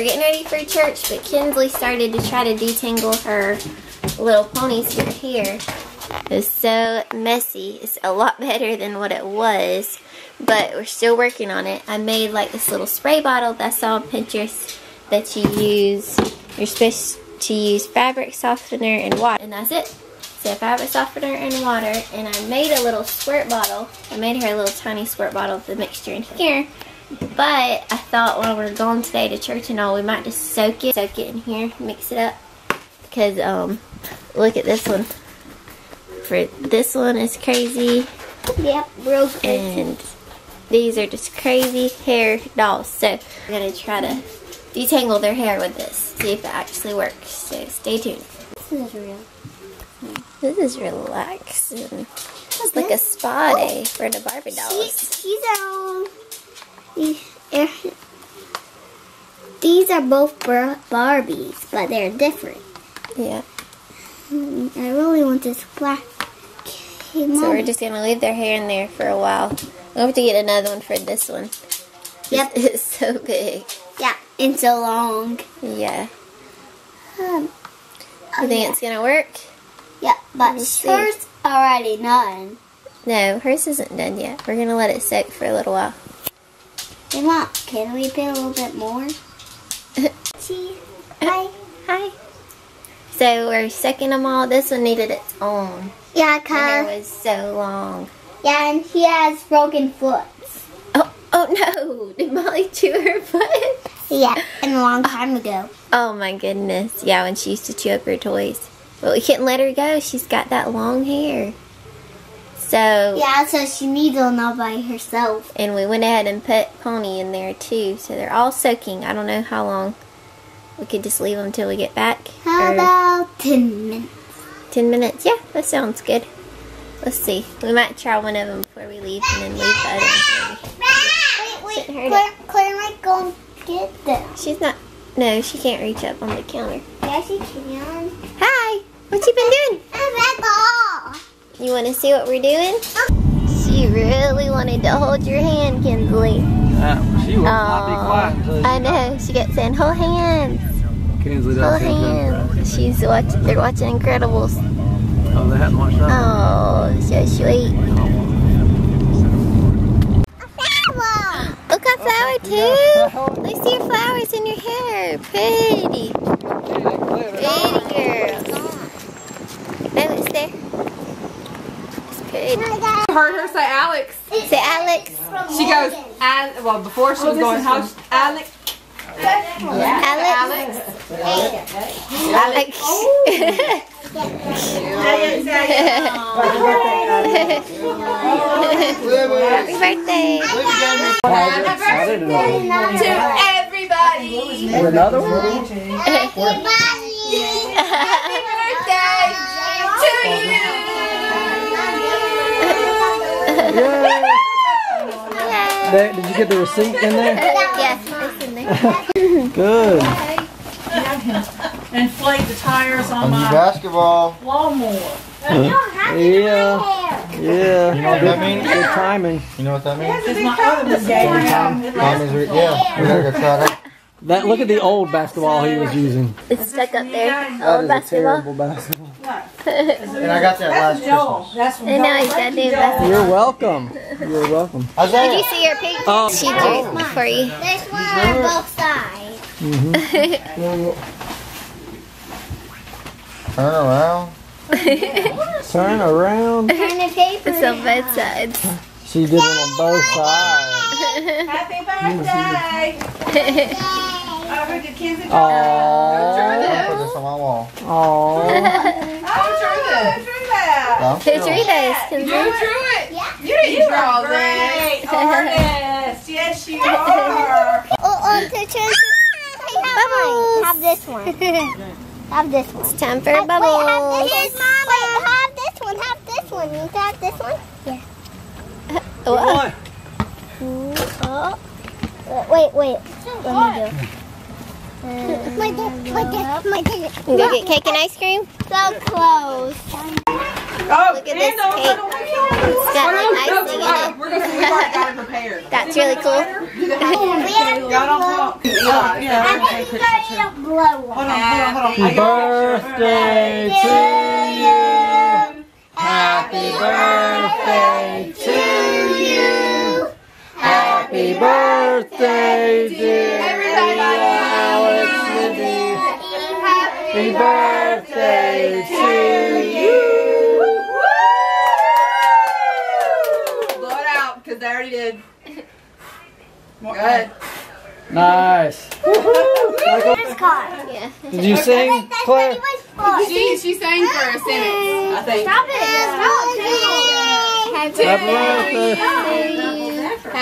were getting ready for church, but Kinsley started to try to detangle her Little Pony suit hair. It was so messy. It's a lot better than what it was, but we're still working on it. I made like this little spray bottle that I saw on Pinterest that you use. You're supposed to use fabric softener and water, and that's it. So fabric softener and water, and I made a little squirt bottle. I made her a little tiny squirt bottle of the mixture in here, but I thought while we're going today to church and all, we might just soak it in here, mix it up, because look at this one. For this one is crazy. Yep, real crazy. And these are just crazy hair dolls. So we're gonna try to detangle their hair with this, see if it actually works. So stay tuned. This is real. This is relaxing. It's like a spa day for the Barbie dolls. These are both Barbies, but they're different. Yeah. I really want this black. So we're just going to leave their hair in there for a while. We'll have to get another one for this one. Yep. It's so big. Yeah, and so long. Yeah. You think it's going to work? Yeah, but hers already done. No, hers isn't done yet. We're going to let it soak for a little while. Hey, Mom, can we put a little bit more? See? Hi. Hi. So we're soaking them all. This one needed its own. Yeah, because it was so long. Yeah, and she has broken foot. Oh no. Did Molly chew her foot? Yeah, and a long time ago. Oh my goodness. Yeah, when she used to chew up her toys. But we can't let her go. She's got that long hair. So yeah, so she needs them all by herself. And we went ahead and put Pony in there too. So they're all soaking. I don't know how long. We could just leave them till we get back. How about 10 minutes? 10 minutes? Yeah, that sounds good. Let's see. We might try one of them before we leave and then leave the other one. Wait, Claire might go and get them. She's not. No, she can't reach up on the counter. Yeah, she can. Hi! What you been doing? You want to see what we're doing? She really wanted to hold your hand, Kinsley. She will not be quiet until I know. She kept saying, "Hold hands. Kinsley does." Hold hands. She's watching. They're watching Incredibles. Oh, they hadn't watched that. Oh, so sweet. A flower. Look, a flower too. Let's see your flowers in your hair. Pretty. Pretty girl. I heard her say Alex. Say Alex. She goes, well, before she was going, how's Alex? Alex. Alex. Alex. Happy birthday. Happy birthday to everybody. Another one? Everybody. Happy birthday to you. There, did you get the receipt in there? Yes, it's in there. Good. And flayed the tires on my basketball lawnmower. Yeah. You know what that means? Good timing. You know what that means? It's my other game. Yeah, we gotta go try that. That, look at the old basketball he was using. It's stuck up there. Old basketball. Terrible basketball. And I got that last Christmas. And now he's got new basketball. You're welcome. You're welcome. Did you see your picture? She drew it for you. There's one on both sides. Mm-hmm. Turn around. Turn around. Turn the paper. It's on both sides. She did it on both sides. Happy birthday! Over to Kinsley. I put this on my wall. Oh. Who drew this? You drew it. Yeah. You didn't draw this. Artist. Yes, you are. Bubbles. Have this one. Have this one. It's time for bubbles. Wait, have this one. Have this one. You got this one? Yeah. What? Wait. Let me do. Go get cake and ice cream? So close. Oh, look at this cake. It's got like icing in it. That's really cool. Happy birthday to you. Happy birthday to you. Happy birthday, dear. Happy birthday to you! Woo! Blow it out, because I already did. Good. Nice. Yeah. Did you sing, Claire? She sang for us in it, I think. Stop it!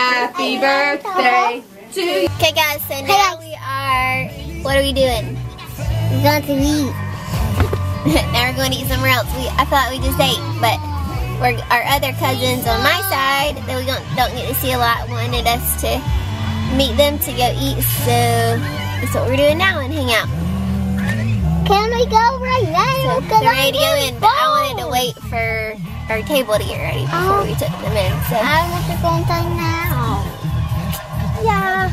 Happy birthday to you! Okay guys, so now we are, what are we doing? We're going to eat. Now we're going to eat somewhere else. I thought we just ate, but our other cousins on my side that we don't get to see a lot wanted us to meet them to go eat, so that's what we're doing now and hang out. Can we go right now? So they're ready to go in, but I wanted to wait for our table to get ready before we took them in. So I want to go inside now. Yeah.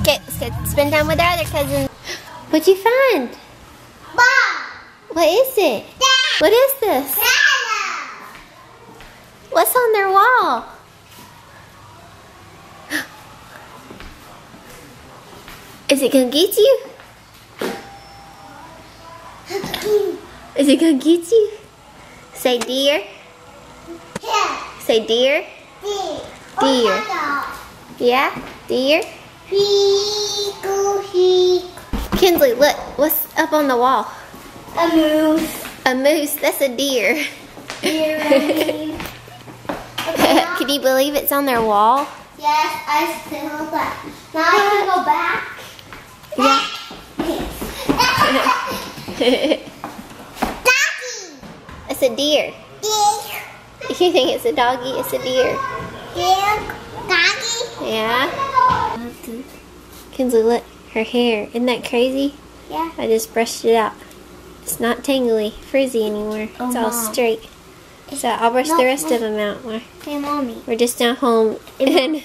Okay, let's go spend time with our other cousins. What'd you find? Ball. What is it? Dad. What is this? Dada. What's on their wall? Is it gonna get you? Is it gonna get you? Say deer. Yeah. Say deer. Deer. Deer. Yeah. Deer. Kinsley, look, what's up on the wall? A moose. A moose? That's a deer. Deer. Can you believe it's on their wall? Yes, I still that. Now I can go back. Yeah. Doggy. It's a deer. Deer. If you think it's a doggy, it's a deer. Deer. Doggy. Yeah. Kinsley, look. Her hair. Isn't that crazy? Yeah. I just brushed it out. It's not tangly, frizzy anymore. Oh, it's all straight. So I'll brush the rest of them out more. Hey, Mommy. We're just now home and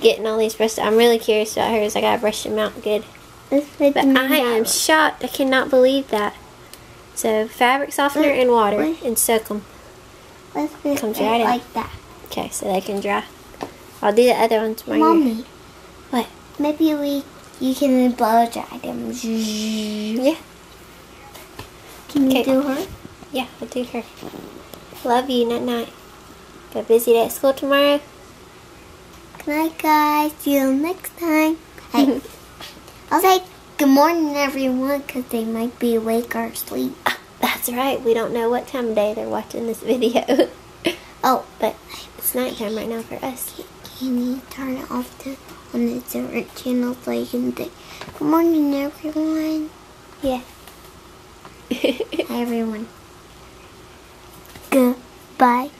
getting all these brushed out. I'm really curious about hers. I gotta brush them out good. But I am shocked. I cannot believe that. So fabric softener and water and soak them. Let's do it like that. Okay, so they can dry. I'll do the other ones tomorrow. Mommy. What? Maybe you can blow dry them. Yeah. Can you do her? Yeah, I'll do her. Love you, night-night. Got busy day at school tomorrow. Good night, guys. See you next time. Hey. I'll say good morning, everyone, because they might be awake or asleep. That's right. We don't know what time of day they're watching this video. Oh, but it's nighttime right now for us. Can you turn it off to... on the different channel so you can say good morning, everyone. Yeah. Hi, everyone. Goodbye.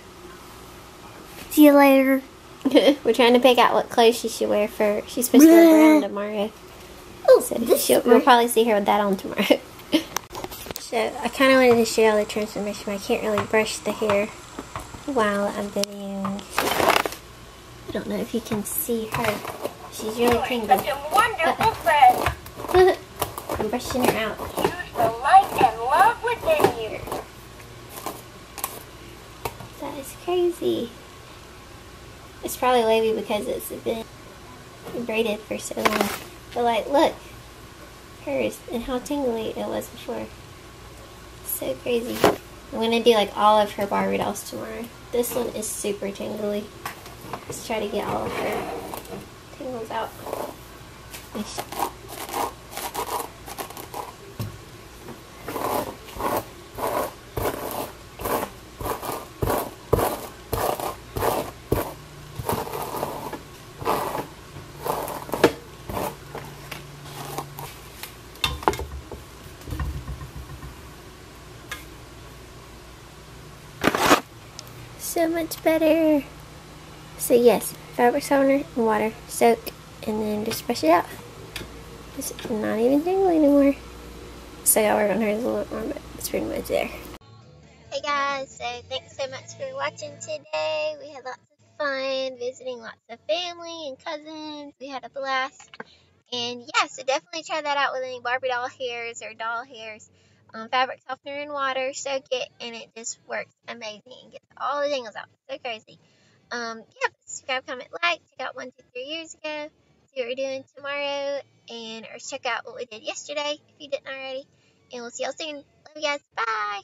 See you later. We're trying to pick out what clothes she should wear for. She's supposed to wear brown tomorrow. Oh, so we'll probably see her with that on tomorrow. So I kind of wanted to show y'all the transformation, but I can't really brush the hair while I'm videoing. I don't know if you can see her. She's really clean. Such a wonderful friend. I'm brushing her out. Use the light and love within you. That is crazy. It's probably wavy because it's been braided for so long. But like, look, hers and how tingly it was before. So crazy. I'm gonna do like all of her Barbie dolls tomorrow. This one is super tingly. Let's try to get all of her tingles out. So much better. So yes, fabric softener and water, soak, and then just brush it out. It's not even tingly anymore. So I gotta work on hers a little bit more, but it's pretty much there. Hey guys, so thanks so much for watching today. We had lots of fun visiting lots of family and cousins. We had a blast. And yeah, so definitely try that out with any Barbie doll hairs or doll hairs. Fabric softener and water, soak it, and it just works amazing and gets all the dangles out. So crazy. Yeah, subscribe, comment, like. Check out 1, 2, 3 years ago. See what we're doing tomorrow, and or check out what we did yesterday if you didn't already. And we'll see y'all soon. Love you guys. Bye.